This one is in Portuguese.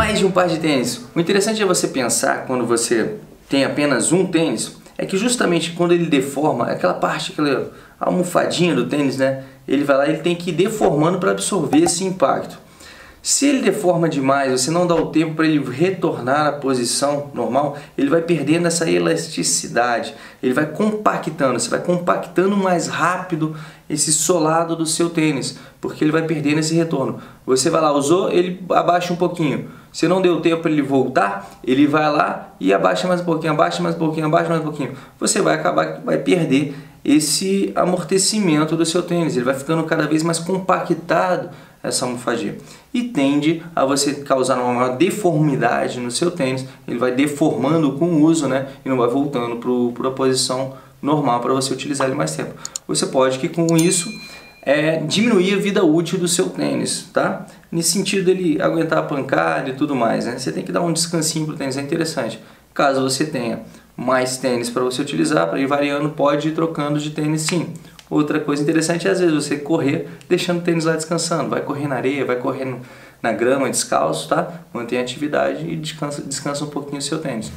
mais de um par de tênis. O interessante é você pensar, quando você tem apenas um tênis, é que justamente quando ele deforma, aquela parte, aquela almofadinha do tênis, né? Ele vai lá e ele tem que ir deformando para absorver esse impacto. Se ele deforma demais, você não dá o tempo para ele retornar à posição normal, ele vai perdendo essa elasticidade, ele vai compactando, você vai compactando mais rápido esse solado do seu tênis, porque ele vai perdendo esse retorno. Você vai lá, usou, ele abaixa um pouquinho, você não deu tempo para ele voltar, ele vai lá e abaixa mais um pouquinho, abaixa mais um pouquinho, abaixa mais um pouquinho. Você vai acabar, vai perder esse amortecimento do seu tênis, ele vai ficando cada vez mais compactado, essa almofadinha, e tende a você causar uma maior deformidade no seu tênis, ele vai deformando com o uso, né, e não vai voltando para a posição normal para você utilizar ele mais tempo. Você pode que com isso diminuir a vida útil do seu tênis, tá? Nesse sentido dele aguentar a pancada e tudo mais, né? Você tem que dar um descansinho para o tênis, é interessante. Caso você tenha mais tênis para você utilizar, para ir variando, pode ir trocando de tênis sim. Outra coisa interessante é às vezes você correr deixando o tênis lá descansando. Vai correr na areia, vai correr na grama, descalço, tá? Mantém a atividade e descansa um pouquinho o seu tênis.